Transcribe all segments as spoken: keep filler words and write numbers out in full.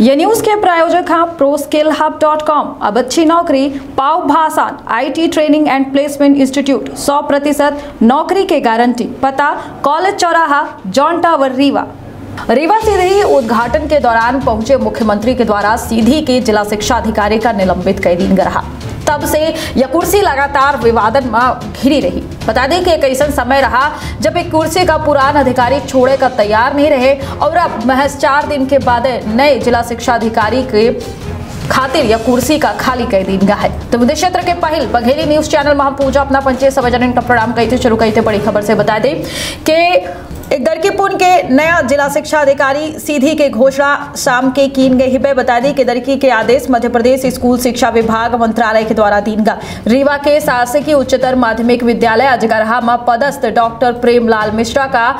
ये न्यूज के प्रायोजक हैं Pro Skill Hub dot com. अब अच्छी नौकरी पाओ भासान IT training and placement institute, सौ प्रतिशत नौकरी के गारंटी। पता कॉलेज चौराहा, जॉन टावर, रीवा। रीवा सीधी उद्घाटन के दौरान पहुंचे मुख्यमंत्री के द्वारा सीधी के जिला शिक्षा अधिकारी का निलंबित कैदीन रहा। तब से यह कुर्सी लगातार विवादन में घिरी रही। बता दें कि एक ऐसा समय रहा जब एक कुर्सी का पुराना अधिकारी छोड़े का तैयार नहीं रहे और अब महज चार दिन के बाद नए जिला शिक्षा अधिकारी के खातिर यह कुर्सी का खाली कैदीन गया है। तो विदेश क्षेत्र के पहल बघेली न्यूज चैनल में हम पूजा अपना पंचायत सवजन का प्रणाम कहते शुरू कहते बड़ी खबर से बता दें कि एक दरकीपुर के नया जिला शिक्षा अधिकारी सीधी के घोषणा शाम के कीन गई हिबे। बता दी कि दरकी के आदेश मध्य प्रदेश स्कूल शिक्षा विभाग मंत्रालय के द्वारा दीन गा। रीवा के शासकीय उच्चतर माध्यमिक विद्यालय अजगरहा में पदस्थ डॉक्टर प्रेमलाल मिश्रा का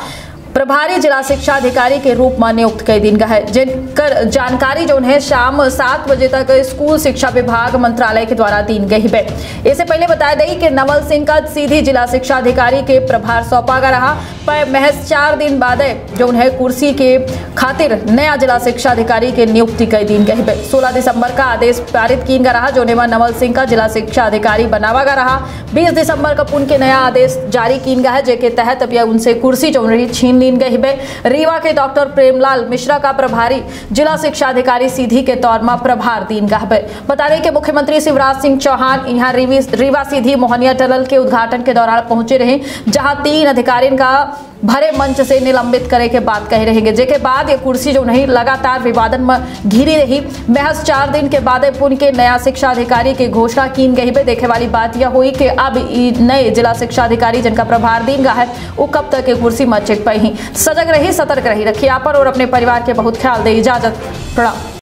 प्रभारी जिला शिक्षा अधिकारी के रूप में नियुक्त कई दिन का है, जिनकर जानकारी जो उन्हें शाम सात बजे तक स्कूल शिक्षा विभाग मंत्रालय के द्वारा दी गई है। इससे पहले बताया गई कि नवल सिंह का सीधी जिला शिक्षा अधिकारी के प्रभार सौंपा गया रहा, पर महज चार दिन बाद जो उन्हें कुर्सी के खातिर नया जिला शिक्षा अधिकारी के नियुक्ति कई दिन गई है। सोलह दिसंबर का आदेश पारित किया गया रहा, जो नवल सिंह का जिला शिक्षा अधिकारी बनावा गया रहा। बीस दिसंबर का पुन के नया आदेश जारी किया गया है, जिसके तहत अब उनसे कुर्सी जो छीन रीवा के डॉक्टर प्रेमलाल मिश्रा का प्रभारी जिला शिक्षा अधिकारी सीधी के तौर में प्रभार दीन गए। बता दें कि मुख्यमंत्री शिवराज सिंह चौहान यहाँ रीवा सीधी मोहनिया टनल के उद्घाटन के दौरान पहुंचे रहे, जहां तीन अधिकारियों का भरे मंच से निलंबित करे के बात कहे रहेंगे। जिसके बाद ये कुर्सी जो नहीं लगातार विवादन में घिरी रही। महज चार दिन के बाद पुन के नया शिक्षा अधिकारी की घोषणा की गई पे देखे वाली बात यह हुई कि अब नए जिला शिक्षा अधिकारी जिनका प्रभार दी गया है वो कब तक ये कुर्सी में चिपक पाई। सजग रही, सतर्क रही, रखिए आप और अपने परिवार के बहुत ख्याल दे। इजाजत।